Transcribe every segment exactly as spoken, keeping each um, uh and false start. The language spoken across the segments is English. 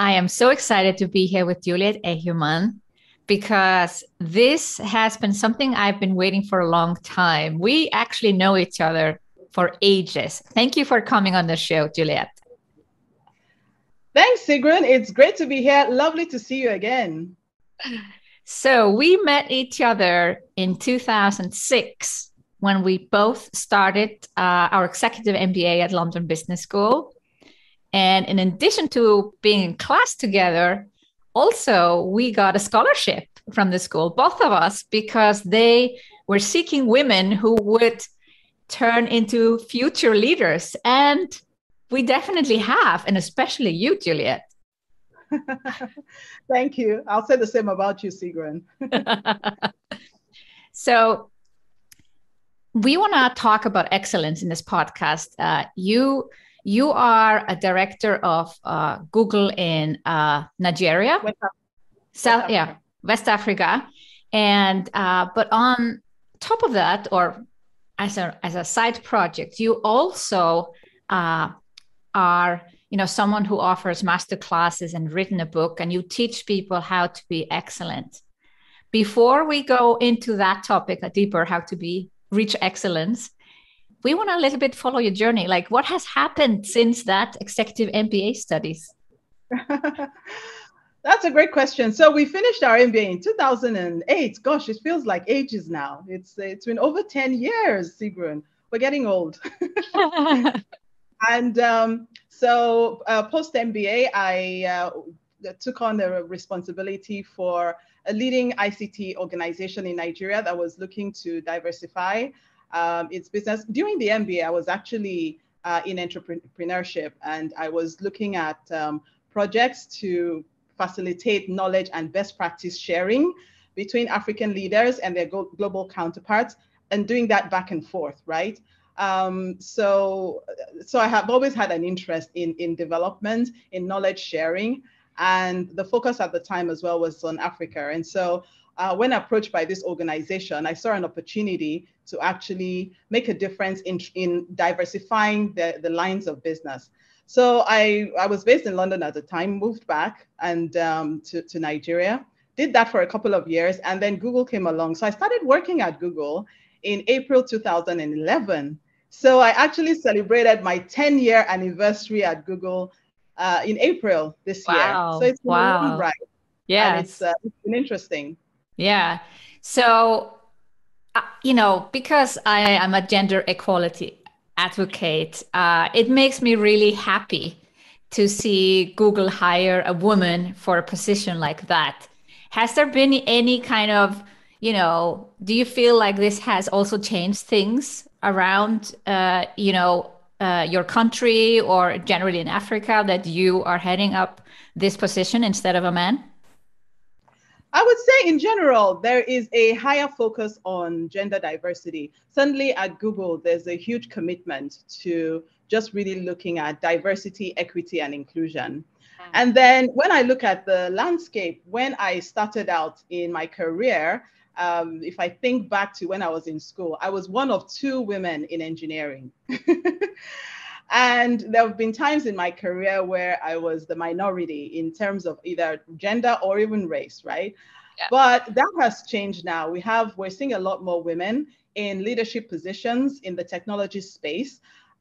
I am so excited to be here with Juliet Ehimuan, because this has been something I've been waiting for a long time. We actually know each other for ages. Thank you for coming on the show, Juliet. Thanks, Sigrun. It's great to be here. Lovely to see you again. So we met each other in two thousand six when we both started uh, our executive M B A at London Business School. And in addition to being in class together, also we got a scholarship from the school, both of us, because they were seeking women who would turn into future leaders. And we definitely have, and especially you, Juliet. Thank you. I'll say the same about you, Sigrun. So we want to talk about excellence in this podcast. Uh, you... You are a director of uh, Google in uh, Nigeria, West Africa. South, yeah, West Africa, and uh, but on top of that, or as a as a side project, you also uh, are you know someone who offers master classes and written a book, and you teach people how to be excellent. Before we go into that topic deeper, how to be reach excellence, we want to a little bit follow your journey. Like, what has happened since that executive M B A studies? That's a great question. So we finished our M B A in two thousand eight. Gosh, it feels like ages now. It's It's been over ten years, Sigrun. We're getting old. And um, so uh, post-M B A, I uh, took on the responsibility for a leading I C T organization in Nigeria that was looking to diversify Um, it's business. During the M B A, I was actually uh, in entrepreneurship, and I was looking at um, projects to facilitate knowledge and best practice sharing between African leaders and their go- global counterparts, and doing that back and forth, right? Um, so, so I have always had an interest in, in development, in knowledge sharing, and the focus at the time as well was on Africa. And so Uh, when approached by this organization, I saw an opportunity to actually make a difference in, in diversifying the, the lines of business. So I, I was based in London at the time, moved back and um, to, to Nigeria, did that for a couple of years, and then Google came along. So I started working at Google in April two thousand eleven. So I actually celebrated my ten-year anniversary at Google uh, in April this wow. year. So it's been wow. a long ride. Yeah, it's, uh, it's been interesting. Yeah. So, uh, you know, because I am a gender equality advocate, uh, it makes me really happy to see Google hire a woman for a position like that. Has there been any kind of, you know, do you feel like this has also changed things around, uh, you know, uh, your country or generally in Africa, that you are heading up this position instead of a man? I would say in general, there is a higher focus on gender diversity. Suddenly at Google, there's a huge commitment to just really looking at diversity, equity, and inclusion. Mm-hmm. And then when I look at the landscape, when I started out in my career, um, if I think back to when I was in school, I was one of two women in engineering. And there have been times in my career where I was the minority in terms of either gender or even race, right? Yeah. But that has changed now. We have, we're seeing a lot more women in leadership positions in the technology space.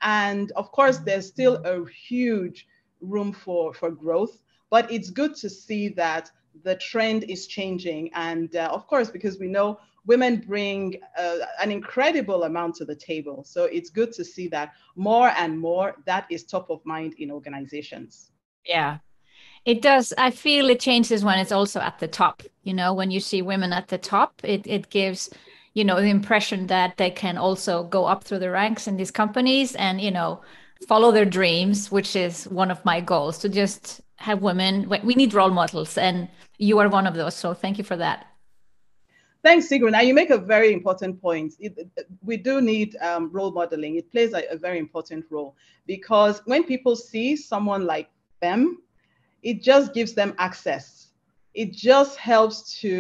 And of course, there's still a huge room for, for growth, but it's good to see that the trend is changing. And uh, of course, because we know women bring uh, an incredible amount to the table. So it's good to see that more and more that is top of mind in organizations. Yeah, it does. I feel it changes when it's also at the top. You know, when you see women at the top, it, it gives, you know, the impression that they can also go up through the ranks in these companies and, you know, follow their dreams, which is one of my goals, to just have women. We need role models, and you are one of those. So thank you for that. Thanks, Sigrun. Now, you make a very important point. It, we do need um, role modeling. It plays a, a very important role, because when people see someone like them, it just gives them access. It just helps to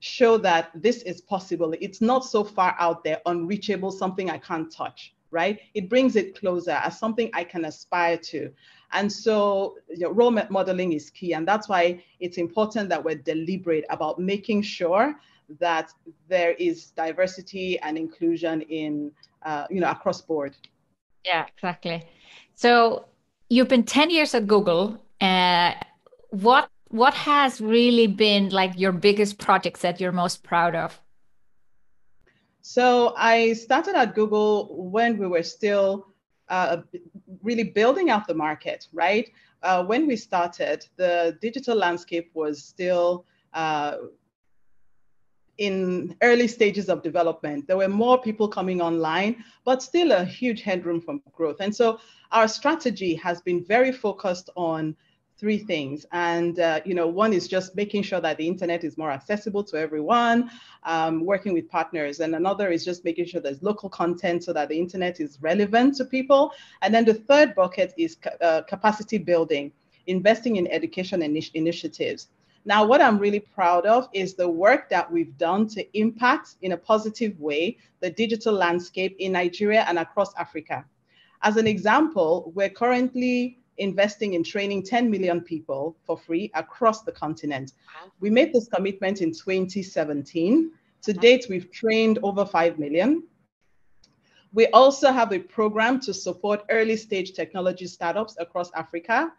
show that this is possible. It's not so far out there, unreachable, something I can't touch, right? It brings it closer as something I can aspire to. And so, you know, role modeling is key. And that's why it's important that we're deliberate about making sure that there is diversity and inclusion in, uh, you know, across board. Yeah, exactly. So you've been ten years at Google. Uh, what what has really been like your biggest projects that you're most proud of? So I started at Google when we were still uh, really building out the market, right? Uh, when we started, the digital landscape was still uh, in early stages of development. There were more people coming online, but still a huge headroom for growth. And so our strategy has been very focused on three things. And, uh, you know, one is just making sure that the internet is more accessible to everyone, um, working with partners. And another is just making sure there's local content so that the internet is relevant to people. And then the third bucket is ca uh, capacity building, investing in education initi initiatives. Now, what I'm really proud of is the work that we've done to impact in a positive way the digital landscape in Nigeria and across Africa. As an example, we're currently investing in training ten million people for free across the continent. We made this commitment in twenty seventeen. To date, we've trained over five million. We also have a program to support early stage technology startups across Africa.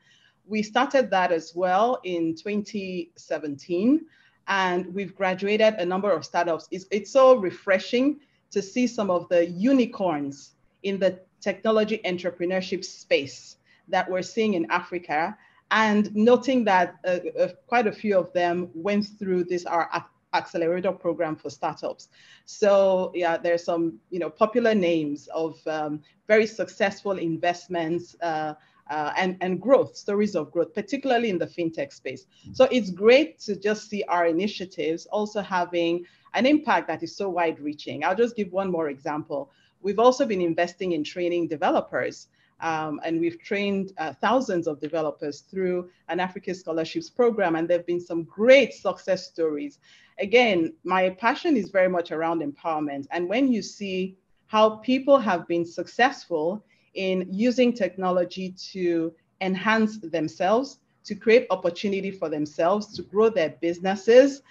We started that as well in twenty seventeen, and we've graduated a number of startups. It's, it's so refreshing to see some of the unicorns in the technology entrepreneurship space that we're seeing in Africa, and noting that uh, uh, quite a few of them went through this, our ac accelerator program for startups. So yeah, there's some, you know, popular names of um, very successful investments uh, uh, and, and growth, stories of growth, particularly in the FinTech space. So it's great to just see our initiatives also having an impact that is so wide reaching. I'll just give one more example. We've also been investing in training developers. Um, and we've trained uh, thousands of developers through an Africa scholarships program, and there've been some great success stories. Again, my passion is very much around empowerment. And when you see how people have been successful in using technology to enhance themselves, to create opportunity for themselves, to grow their businesses,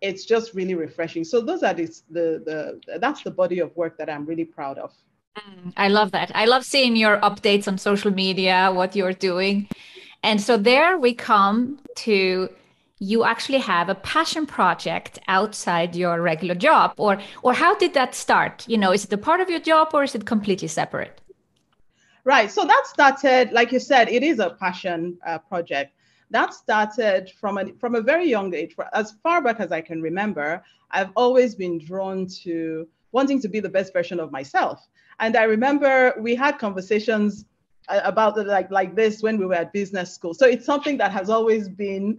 it's just really refreshing. So those are the, the, the that's the body of work that I'm really proud of. I love that. I love seeing your updates on social media, what you're doing. And so there we come to, you actually have a passion project outside your regular job, or or how did that start? You know, is it a part of your job or is it completely separate? Right. So that started, like you said, it is a passion uh, project. That started from a, from a very young age. As far back as I can remember, I've always been drawn to wanting to be the best version of myself. And I remember we had conversations about the, like, like this when we were at business school. So it's something that has always been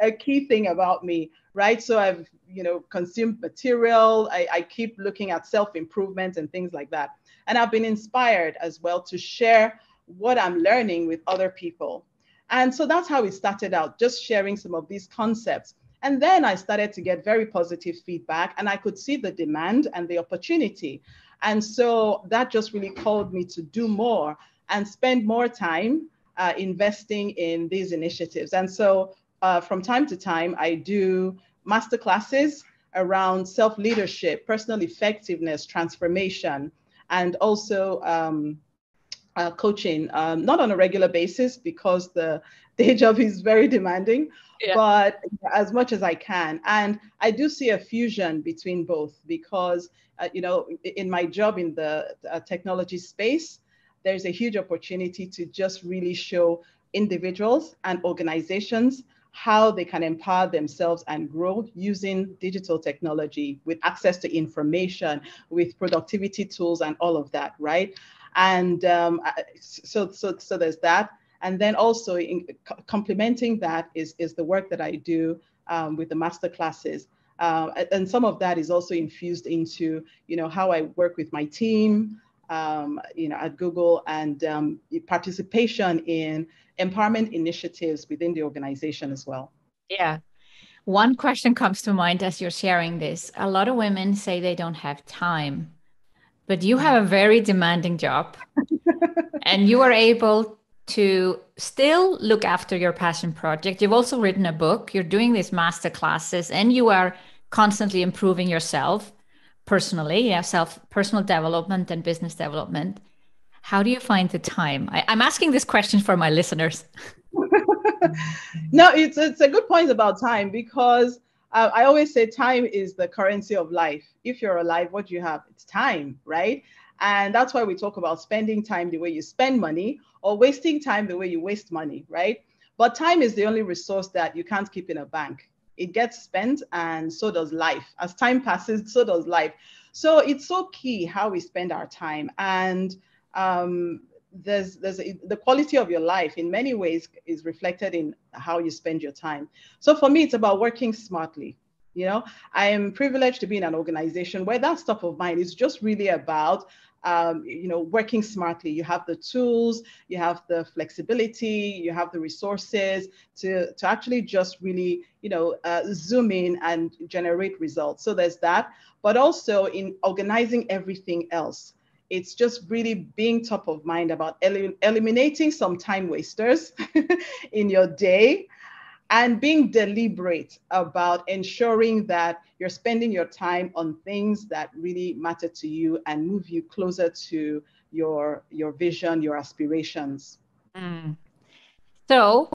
a key thing about me, right? So I've, you know, consumed material. I, I keep looking at self-improvement and things like that. And I've been inspired as well to share what I'm learning with other people. And so that's how it started out, just sharing some of these concepts. And then I started to get very positive feedback, and I could see the demand and the opportunity. And so that just really called me to do more and spend more time uh, investing in these initiatives. And so uh, from time to time, I do masterclasses around self-leadership, personal effectiveness, transformation, and also um, uh, coaching, um, not on a regular basis because the day job is very demanding, yeah. But as much as I can. And I do see a fusion between both because Uh, you know, in my job in the uh, technology space, there's a huge opportunity to just really show individuals and organizations how they can empower themselves and grow using digital technology with access to information, with productivity tools and all of that, right? And um, so, so, so there's that. And then also in complementing that is, is the work that I do um, with the masterclasses. Uh, and some of that is also infused into, you know, how I work with my team, um, you know, at Google, and um, participation in empowerment initiatives within the organization as well. Yeah. One question comes to mind as you're sharing this. A lot of women say they don't have time, but you have a very demanding job and you are able to still look after your passion project. You've also written a book, you're doing these master classes, and you are constantly improving yourself personally, yeah, self personal development and business development. How do you find the time? I, I'm asking this question for my listeners. No, it's it's a good point about time, because uh, I always say time is the currency of life. If you're alive, what do you have? It's time, right? And that's why we talk about spending time the way you spend money, or wasting time the way you waste money, right? But time is the only resource that you can't keep in a bank. It gets spent, and so does life. As time passes, so does life. So it's so key how we spend our time. And um, there's, there's a, the quality of your life in many ways is reflected in how you spend your time. So for me, it's about working smartly. You know, I am privileged to be in an organization where that stuff of mine is just really about Um, you know, working smartly. You have the tools, you have the flexibility, you have the resources to, to actually just really, you know, uh, zoom in and generate results. So there's that, but also in organizing everything else. It's just really being top of mind about el- eliminating some time wasters in your day, and being deliberate about ensuring that you're spending your time on things that really matter to you and move you closer to your, your vision, your aspirations. Mm. So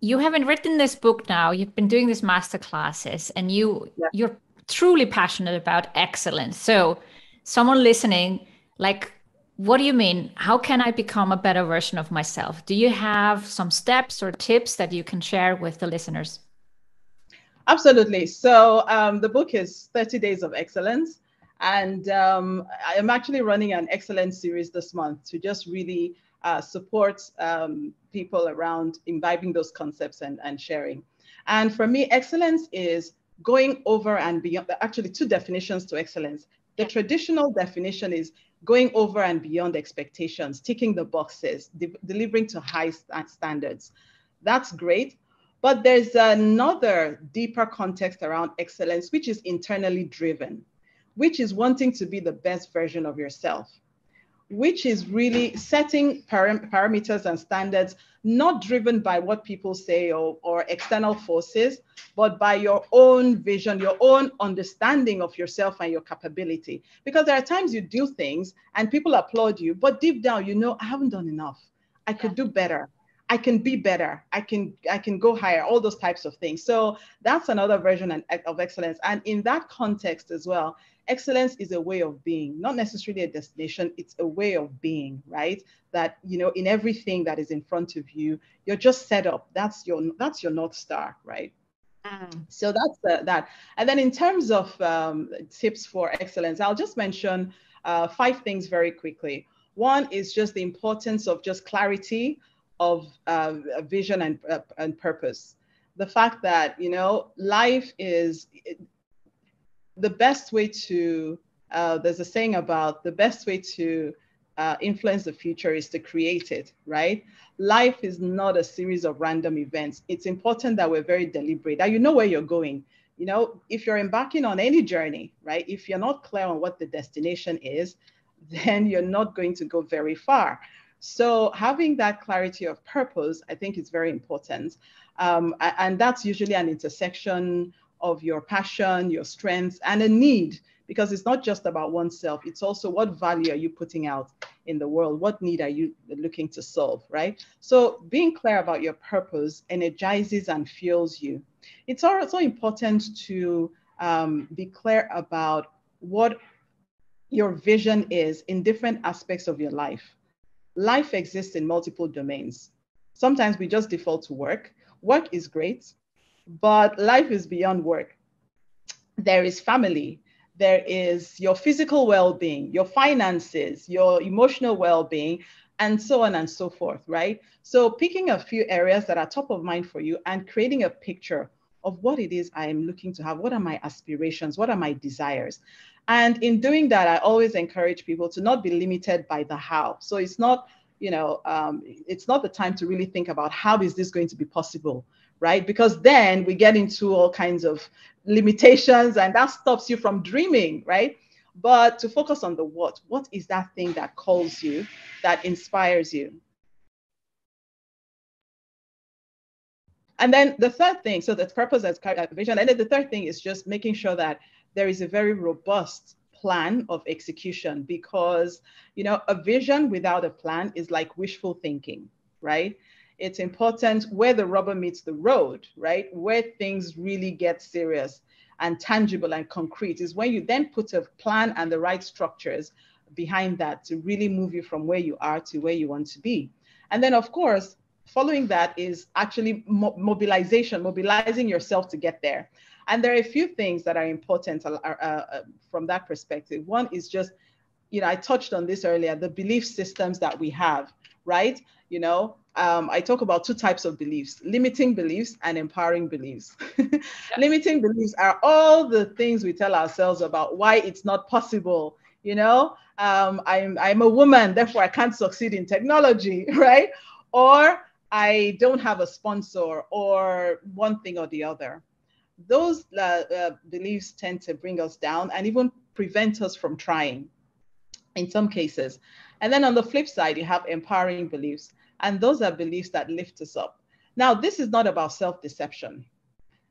you haven't written this book now, you've been doing these master classes, and you, yeah. you're truly passionate about excellence. So someone listening, like, what do you mean? How can I become a better version of myself? Do you have some steps or tips that you can share with the listeners? Absolutely. So um, the book is thirty days of Excellence. And um, I'm actually running an excellence series this month to just really uh, support um, people around imbibing those concepts and, and sharing. And for me, excellence is going over and beyond. Actually, two definitions to excellence. The traditional definition is going over and beyond expectations, ticking the boxes, de- delivering to high st- standards. That's great. But there's another deeper context around excellence, which is internally driven, which is wanting to be the best version of yourself, which is really setting param- parameters and standards, not driven by what people say or, or external forces, but by your own vision, your own understanding of yourself and your capability. Because there are times you do things and people applaud you, but deep down, you know, I haven't done enough. I could yeah. do better. I can be better. I can, I can go higher, all those types of things. So that's another version of excellence. And in that context as well, excellence is a way of being, not necessarily a destination. It's a way of being, right? That, you know, in everything that is in front of you, you're just set up. That's your, that's your North Star, right? Mm. So that's the, that. And then in terms of um, tips for excellence, I'll just mention uh, five things very quickly. One is just the importance of just clarity of uh, vision and, uh, and purpose. The fact that, you know, life is it, the best way to, uh, there's a saying about the best way to uh, influence the future is to create it, right? Life is not a series of random events. It's important that we're very deliberate, that you know where you're going. You know, if you're embarking on any journey, right? If you're not clear on what the destination is, then you're not going to go very far. So having that clarity of purpose, I think, is very important. Um, and that's usually an intersection of your passion, your strengths, and a need, because it's not just about oneself. It's also what value are you putting out in the world? What need are you looking to solve, right? So being clear about your purpose energizes and fuels you. It's also important to um, be clear about what your vision is in different aspects of your life. Life exists in multiple domains. Sometimes we just default to work. Work is great, but life is beyond work. There is family. There is your physical well-being, your finances, your emotional well-being, and so on and so forth, right? So picking a few areas that are top of mind for you and creating a picture of what it is I am looking to have. What are my aspirations? What are my desires? And in doing that, I always encourage people to not be limited by the how. So it's not, you know, um, it's not the time to really think about how is this going to be possible, right? Because then we get into all kinds of limitations and that stops you from dreaming, right? But to focus on the what, what is that thing that calls you, that inspires you? And then the third thing, so the purpose and vision, and then the third thing is just making sure that there is a very robust plan of execution, because, you know, a vision without a plan is like wishful thinking, right? It's important where the rubber meets the road, right? Where things really get serious and tangible and concrete is when you then put a plan and the right structures behind that to really move you from where you are to where you want to be. And then, of course, following that is actually mo mobilization, mobilizing yourself to get there. And there are a few things that are important uh, uh, from that perspective. One is just, you know, I touched on this earlier, the belief systems that we have, right? You know, um, I talk about two types of beliefs, limiting beliefs and empowering beliefs. Yeah. Limiting beliefs are all the things we tell ourselves about why it's not possible. You know, um, I'm, I'm a woman, therefore I can't succeed in technology, right? Or I don't have a sponsor, or one thing or the other. Those uh, uh, beliefs tend to bring us down and even prevent us from trying in some cases. And then on the flip side, you have empowering beliefs. And those are beliefs that lift us up. Now, this is not about self-deception.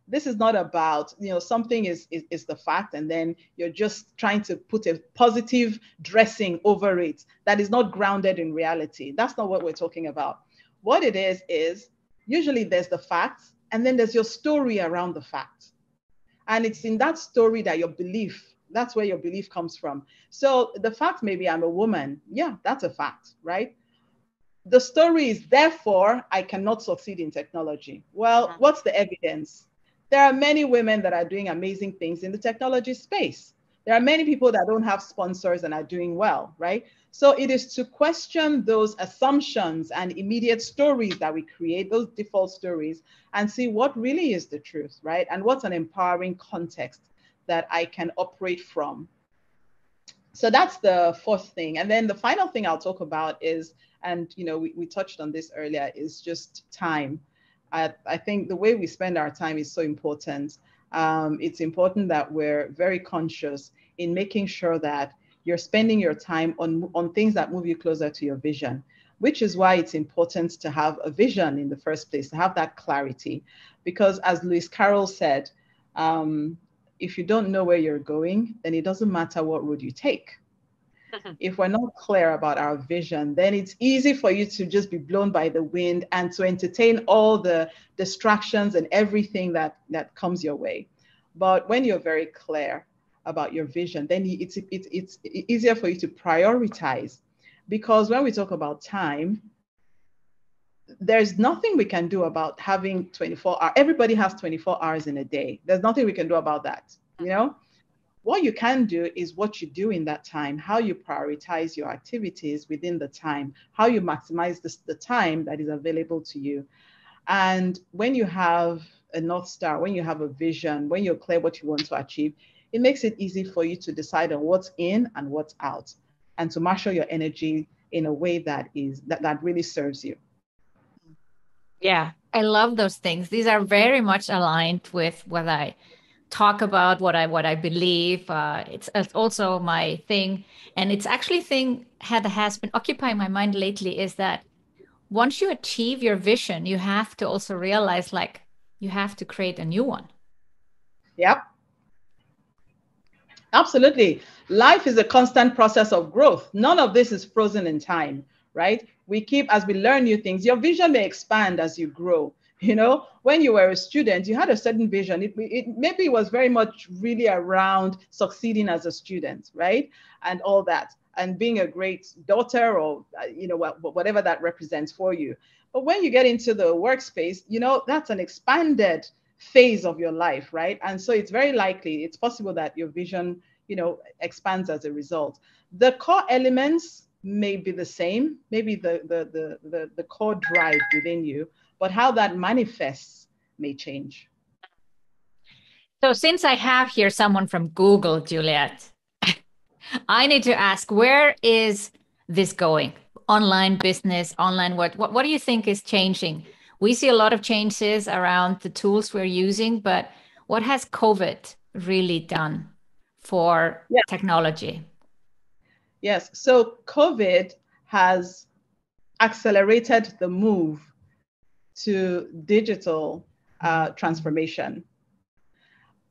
This is not about, you know, something is, is, is the fact, and then you're just trying to put a positive dressing over it that is not grounded in reality. That's not what we're talking about. What it is, is usually there's the facts, and then there's your story around the fact. And it's in that story that your belief, that's where your belief comes from. So the fact may be I'm a woman. Yeah, that's a fact, right? The story is, therefore, I cannot succeed in technology. Well, what's the evidence? There are many women that are doing amazing things in the technology space. There are many people that don't have sponsors and are doing well, right? So it is to question those assumptions and immediate stories that we create, those default stories, and see what really is the truth, right? And what's an empowering context that I can operate from. So that's the fourth thing. And then the final thing I'll talk about is, and you know, we, we touched on this earlier, is just time. I, I think the way we spend our time is so important. Um, it's important that we're very conscious in making sure that you're spending your time on, on things that move you closer to your vision, which is why it's important to have a vision in the first place, to have that clarity. Because as Lewis Carroll said, um, if you don't know where you're going, then it doesn't matter what road you take. If we're not clear about our vision, then it's easy for you to just be blown by the wind and to entertain all the distractions and everything that, that comes your way. But when you're very clear about your vision, then it's, it's, it's easier for you to prioritize. Because when we talk about time, there's nothing we can do about having twenty-four hours. Everybody has twenty-four hours in a day. There's nothing we can do about that, you know? What you can do is what you do in that time, how you prioritize your activities within the time, how you maximize the, the time that is available to you. And when you have a North Star, when you have a vision, when you're clear what you want to achieve, it makes it easy for you to decide on what's in and what's out, and to marshal your energy in a way that is that, that really serves you. Yeah, I love those things. These are very much aligned with what I talk about, what I what I believe. Uh, it's, it's also my thing. And it's actually thing that has been occupying my mind lately, is that once you achieve your vision, you have to also realize, like, you have to create a new one. Yep. Absolutely. Life is a constant process of growth. None of this is frozen in time, right? We keep, as we learn new things, your vision may expand as you grow. You know, when you were a student, you had a certain vision. It, it maybe was very much really around succeeding as a student, right? And all that, and being a great daughter, or, you know, whatever that represents for you. But when you get into the workspace, you know, that's an expanded phase of your life, right? And so it's very likely, it's possible that your vision, you know, expands as a result. The core elements may be the same, maybe the, the, the, the, the core drive within you, but how that manifests may change. So since I have here someone from Google, Juliet, I need to ask, where is this going? Online business, online work. What, what do you think is changing? We see a lot of changes around the tools we're using, but what has COVID really done for yeah. technology? Yes, so COVID has accelerated the move to digital uh, transformation.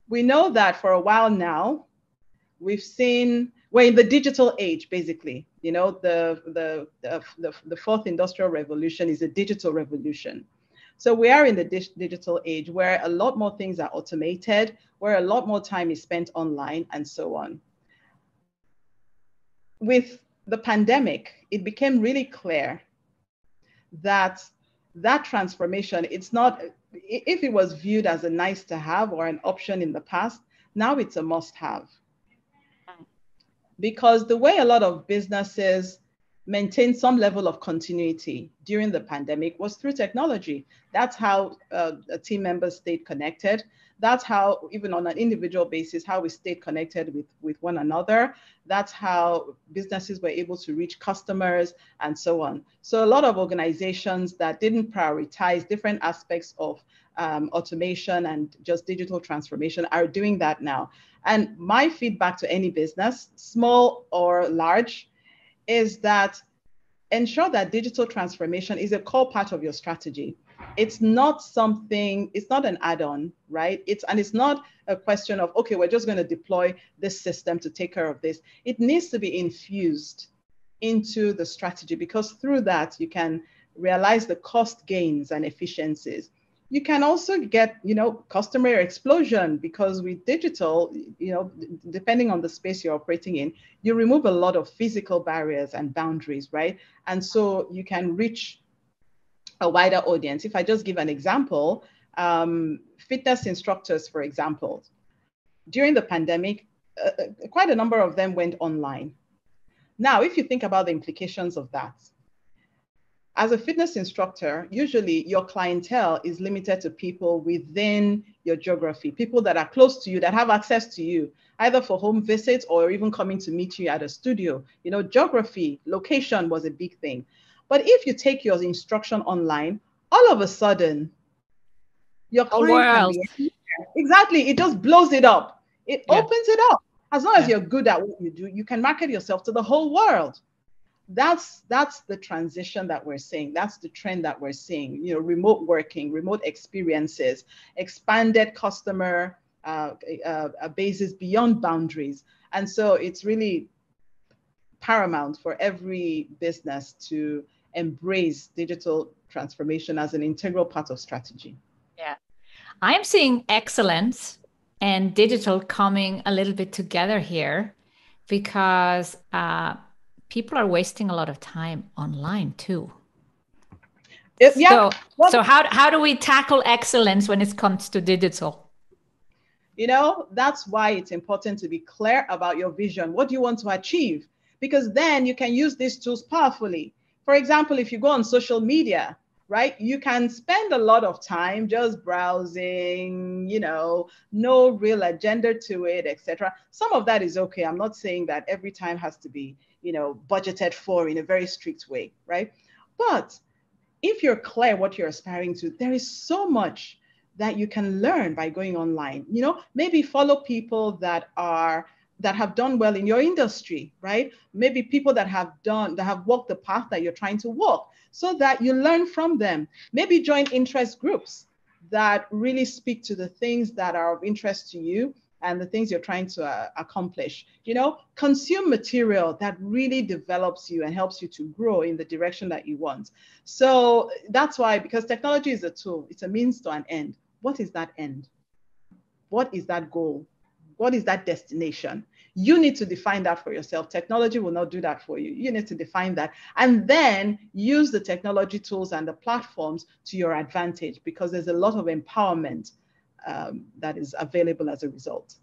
We know that for a while now, we've seen, we're in the digital age, basically. You know, the, the, the, the, the fourth industrial revolution is a digital revolution. So we are in the digital age where a lot more things are automated, where a lot more time is spent online and so on. With the pandemic, it became really clear that that transformation, it's not, if it was viewed as a nice to have or an option in the past, now it's a must have. Because the way a lot of businesses maintain some level of continuity during the pandemic was through technology. That's how uh, team members stayed connected. That's how, even on an individual basis, how we stayed connected with, with one another. That's how businesses were able to reach customers and so on. So a lot of organizations that didn't prioritize different aspects of um, automation and just digital transformation are doing that now. And my feedback to any business, small or large, is that ensure that digital transformation is a core part of your strategy. It's not something, it's not an add-on, right? It's, and it's not a question of, okay, we're just going to deploy this system to take care of this. It needs to be infused into the strategy, because through that, you can realize the cost gains and efficiencies. You can also get, you know, customer explosion, because with digital, you know, depending on the space you're operating in, you remove a lot of physical barriers and boundaries, right? And so you can reach a wider audience. If I just give an example, um, fitness instructors, for example, during the pandemic, uh, quite a number of them went online. Now, if you think about the implications of that, as a fitness instructor, usually your clientele is limited to people within your geography, people that are close to you, that have access to you, either for home visits or even coming to meet you at a studio. You know, geography, location was a big thing. But if you take your instruction online, all of a sudden, your client can be, exactly, it just blows it up. It yeah. opens it up. As long yeah. as you're good at what you do, you can market yourself to the whole world. That's, that's the transition that we're seeing. That's the trend that we're seeing, you know, remote working, remote experiences, expanded customer uh, uh, bases beyond boundaries. And so it's really paramount for every business to embrace digital transformation as an integral part of strategy. Yeah. I'm seeing excellence and digital coming a little bit together here, because uh, people are wasting a lot of time online too. It, yeah. So, well, so how, how do we tackle excellence when it comes to digital? You know, that's why it's important to be clear about your vision. What do you want to achieve? Because then you can use these tools powerfully. For example, if you go on social media, right, you can spend a lot of time just browsing, you know, no real agenda to it, et cetera. Some of that is okay. I'm not saying that every time has to be, you know, budgeted for in a very strict way, right? But if you're clear what you're aspiring to, there is so much that you can learn by going online. You know, maybe follow people that are, that have done well in your industry, right? Maybe people that have done, that have walked the path that you're trying to walk, so that you learn from them. Maybe join interest groups that really speak to the things that are of interest to you and the things you're trying to uh, accomplish. You know, consume material that really develops you and helps you to grow in the direction that you want. So that's why, because technology is a tool, it's a means to an end. What is that end? What is that goal? What is that destination? You need to define that for yourself. Technology will not do that for you. You need to define that, and then use the technology tools and the platforms to your advantage, because there's a lot of empowerment Um, that is available as a result.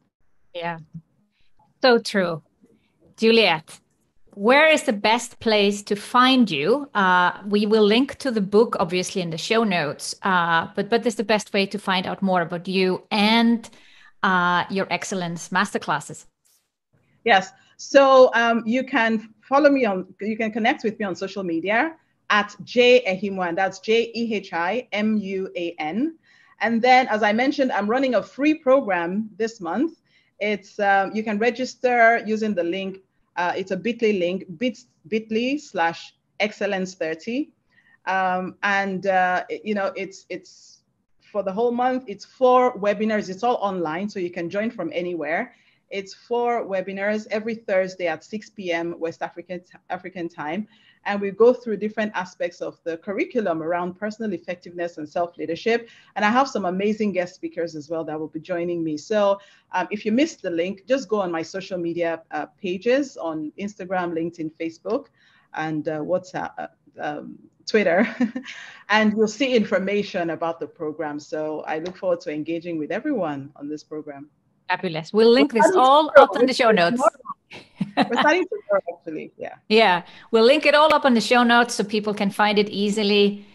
Yeah, so true. Juliet, where is the best place to find you? Uh, we will link to the book, obviously, in the show notes, uh, but but is the best way to find out more about you and uh, your excellence masterclasses? Yes, so um, you can follow me on, you can connect with me on social media at J Ehimuan, that's J E H I M U A N. And then, as I mentioned, I'm running a free program this month. It's, um, you can register using the link. Uh, it's a bit dot L Y link, bit dot L Y slash excellence thirty. Um, and, uh, you know, it's, it's for the whole month. It's four webinars. It's all online, so you can join from anywhere. It's four webinars every Thursday at six p m West African, African time. And we go through different aspects of the curriculum around personal effectiveness and self-leadership. And I have some amazing guest speakers as well that will be joining me. So um, if you missed the link, just go on my social media uh, pages on Instagram, LinkedIn, Facebook, and uh, WhatsApp, uh, um, Twitter, and you'll see information about the program. So I look forward to engaging with everyone on this program. Fabulous. We'll link this all up in the show notes. We're starting tomorrow, actually. Yeah. Yeah. We'll link it all up on the show notes so people can find it easily.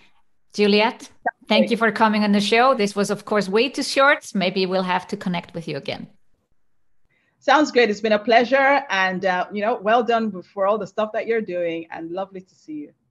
Juliet, thank you for coming on the show. This was, of course, way too short. Maybe we'll have to connect with you again. Sounds great. It's been a pleasure. And, uh, you know, well done for all the stuff that you're doing, and lovely to see you.